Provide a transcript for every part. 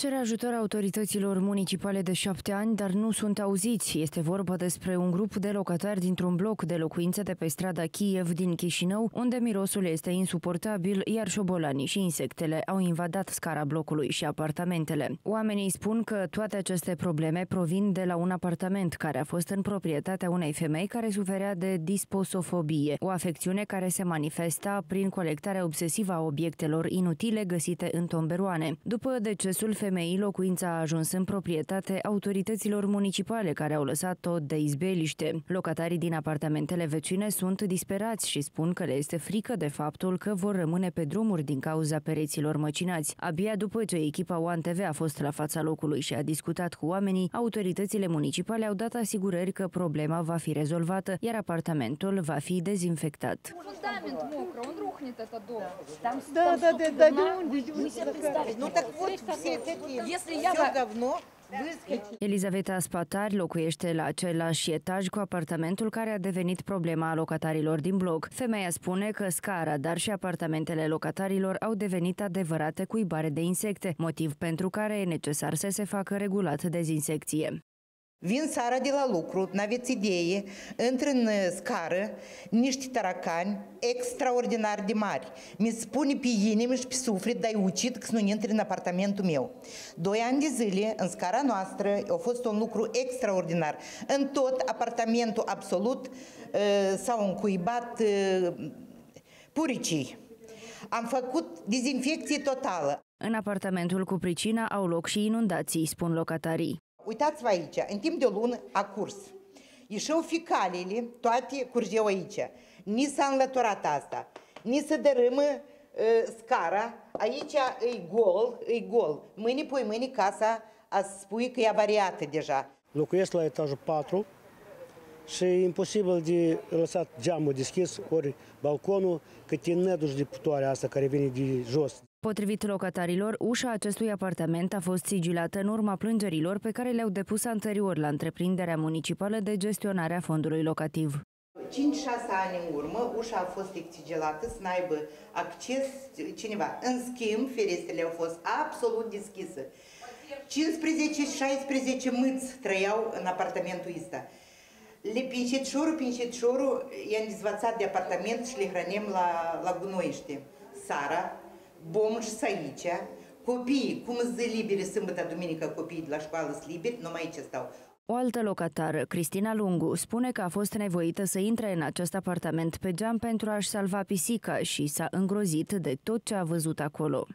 Cer ajutor autorităților municipale de 7 ani, dar nu sunt auziți. Este vorba despre un grup de locatari dintr-un bloc de locuințe de pe strada Kiev din Chișinău, unde mirosul este insuportabil, iar șobolanii și insectele au invadat scara blocului și apartamentele. Oamenii spun că toate aceste probleme provin de la un apartament care a fost în proprietatea unei femei care suferea de disposofobie, o afecțiune care se manifesta prin colectarea obsesivă a obiectelor inutile găsite în tomberoane. După decesul femeii, locuința a ajuns în proprietate autorităților municipale, care au lăsat-o de izbeliște. Locatarii din apartamentele vecine sunt disperați și spun că le este frică de faptul că vor rămâne pe drumuri din cauza pereților măcinați. Abia după ce echipa ONE TV a fost la fața locului și a discutat cu oamenii, autoritățile municipale au dat asigurări că problema va fi rezolvată, iar apartamentul va fi dezinfectat. Elisaveta Spatari locuiește la același etaj cu apartamentul care a devenit problema a locatarilor din bloc. Femeia spune că scara, dar și apartamentele locatarilor au devenit adevărate cuibare de insecte, motiv pentru care e necesar să se facă regulat dezinsecție. Vin seara de la lucru, n-aveți idee, intră în scară niște taracani extraordinar de mari. Mi spune pe inimă și pe suflet, dar-i ucid că nu intri în apartamentul meu. 2 ani de zile, în scara noastră, a fost un lucru extraordinar. În tot apartamentul absolut s-au încuibat puricii. Am făcut dezinfecție totală. În apartamentul cu pricina au loc și inundații, spun locatarii. Uitați-vă aici, în timp de o lună a curs. Ieșeau fecalele, toate curgeau aici. Ni s-a înlăturat asta, ni se dărâmă scara, aici e gol, e gol. Mâine, poi mâine, casa a spui că e avariată deja. Locuiesc la etajul 4 și e imposibil de lăsat geamul deschis, ori balconul, că te neduci de putoarea asta care vine de jos. Potrivit locatarilor, ușa acestui apartament a fost sigilată în urma plângerilor pe care le-au depus anterior la Întreprinderea Municipală de gestionare a fondului locativ. 5-6 ani în urmă, ușa a fost sigilată să n-aibă acces cineva. În schimb, ferestrele au fost absolut deschise. 15-16 mâți trăiau în apartamentul ăsta. Le pinșetșorul, i-am dezvățat de apartament și le hrănim la gunoiște. Sara, bomul și aici, copiii, cum sunt liberi sâmbătă, duminică, copiii de la școală sunt liberi, numai aici stau. O altă locatară, Cristina Lungu, spune că a fost nevoită să intre în acest apartament pe geam pentru a-și salva pisica și s-a îngrozit de tot ce a văzut acolo.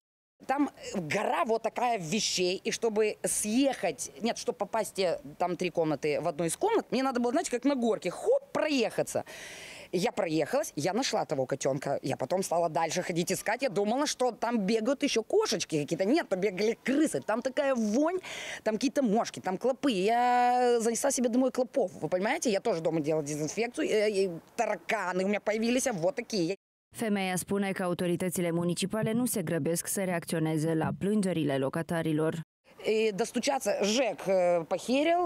Там гора вот такая вещей, и чтобы съехать, нет, чтобы попасть там 3 комнаты в одну из комнат, мне надо было, знаете, как на горке, хоп, проехаться. Я проехалась, я нашла того котенка, я потом стала дальше ходить искать, я думала, что там бегают еще кошечки какие-то, нет, там бегали крысы, там такая вонь, там какие-то мошки, там клопы, я занесла себе домой клопов, вы понимаете, я тоже дома делала дезинфекцию, и тараканы у меня появились, вот такие. Femeia spune că autoritățile municipale nu se grăbesc să reacționeze la plângerile locatarilor. Достучаться ЖЭК похерил,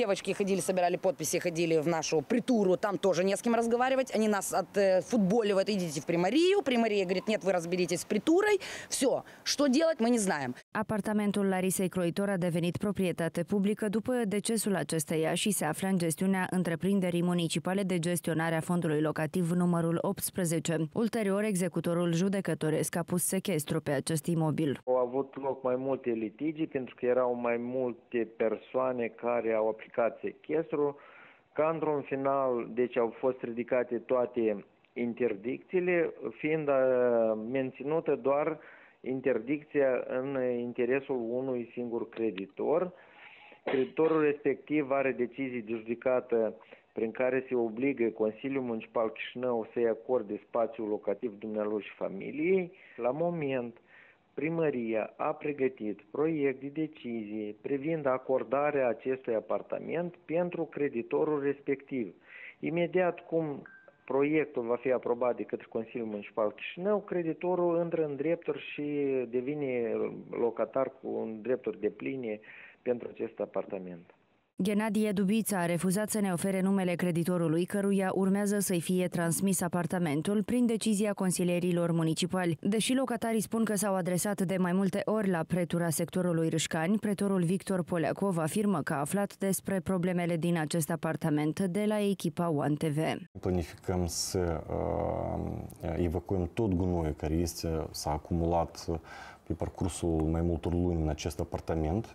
девочки ходили, собирали подписи, ходили в нашу Притуру, там тоже не с кем разговаривать, они нас отфутболивают, идите в Примарию, Примария говорит, нет, вы разберитесь с Притурой, все, что делать, мы не знаем. Apartamentul Larisei Croitor a devenit proprietate publică după decesul acesteia și se află în gestiunea Întreprinderii Municipale de gestionare a fondului locativ numărul 18. Ulterior, executorul judecătoresc a pus sechestru pe acest imobil. Au avut loc mai multe litigii, pentru că erau mai multe persoane care au aplicat sechestru, ca într-un final, deci au fost ridicate toate interdicțiile, fiind menținută doar interdicția în interesul unui singur creditor. Creditorul respectiv are decizii de judecată prin care se obligă Consiliul Municipal Chișinău să-i acorde spațiul locativ dumnealui și familiei. La moment, Primăria a pregătit proiect de decizie privind acordarea acestui apartament pentru creditorul respectiv. Imediat cum proiectul va fi aprobat de către Consiliul Municipal Chișinău, creditorul intră în drepturi și devine locatar cu un drepturi depline pentru acest apartament. Ghenadie Dubița a refuzat să ne ofere numele creditorului căruia urmează să-i fie transmis apartamentul prin decizia consilierilor municipali. Deși locatarii spun că s-au adresat de mai multe ori la Pretura sectorului Rîșcani, pretorul Victor Poleacov afirmă că a aflat despre problemele din acest apartament de la echipa ONE TV. Planificăm să evacuăm tot gunoiul care este, s-a acumulat pe parcursul mai multor luni în acest apartament,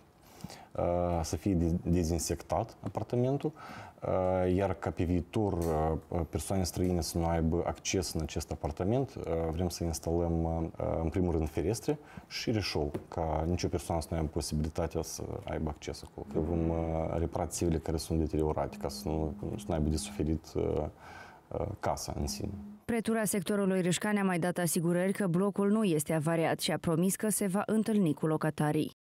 să fie dezinsectat apartamentul, iar ca pe viitor persoane străine să nu aibă acces în acest apartament, vrem să instalăm în primul rând ferestre și reșou, ca nicio persoană să nu aibă posibilitatea să aibă acces acolo. Vom repara țevile care sunt deteriorate, ca să nu aibă de suferit casa în sine. Pretura sectorului Rîșcani a mai dat asigurări că blocul nu este avariat și a promis că se va întâlni cu locatarii.